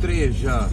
3 já.